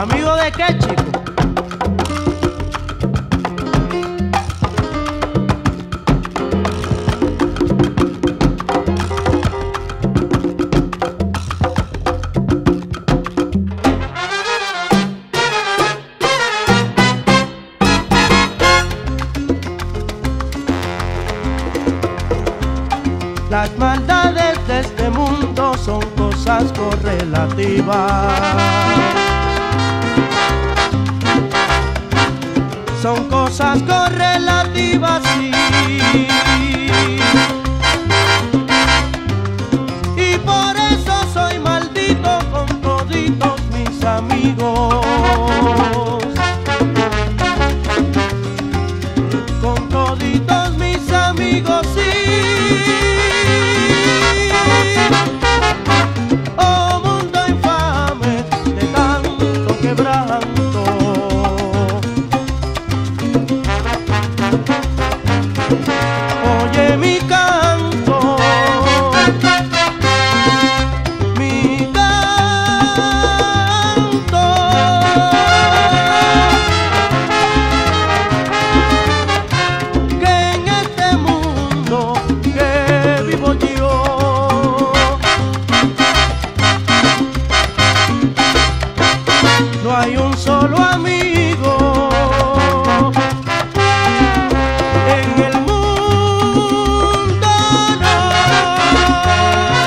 ¿Amigo de qué, chico? Las maldades de este mundo son cosas correlativas. Son cosas correlativas, sí. Y por eso soy maldito con toditos mis amigos. Con toditos mis amigos, sí. No hay un solo amigo en el mundo, no.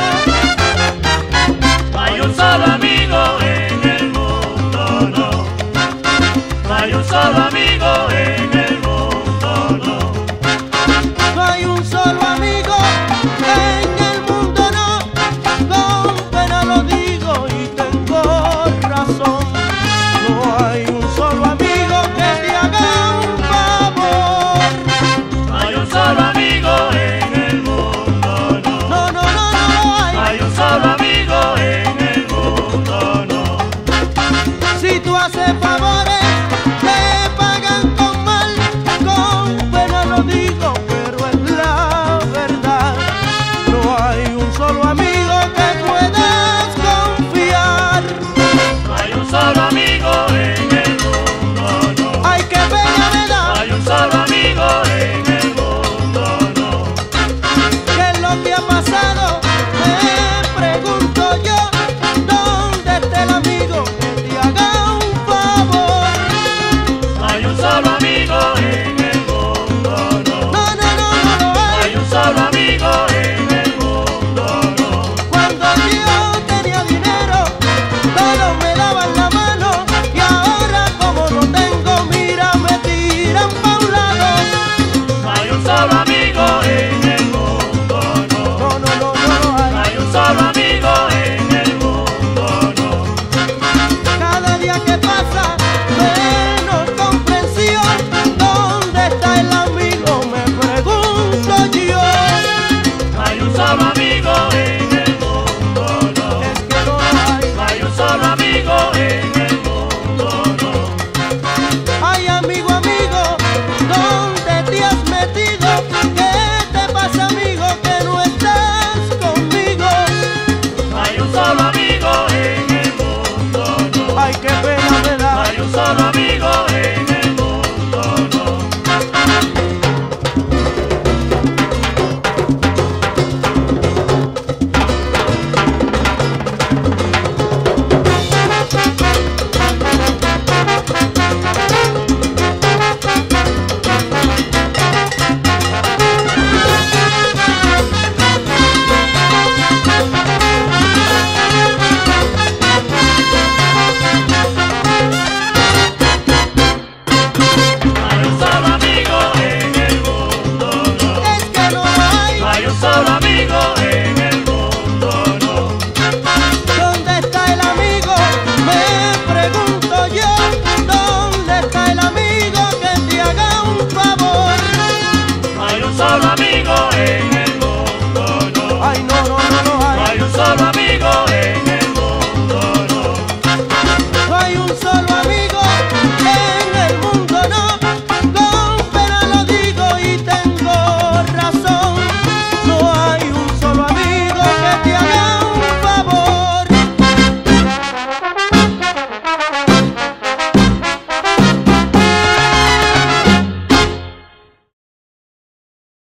No hay un solo amigo en el mundo, no. No hay un solo amigo en el mundo, no. No hay un solo amigo en el mundo, no. Con pena lo digo y tengo razón. ¡Solo!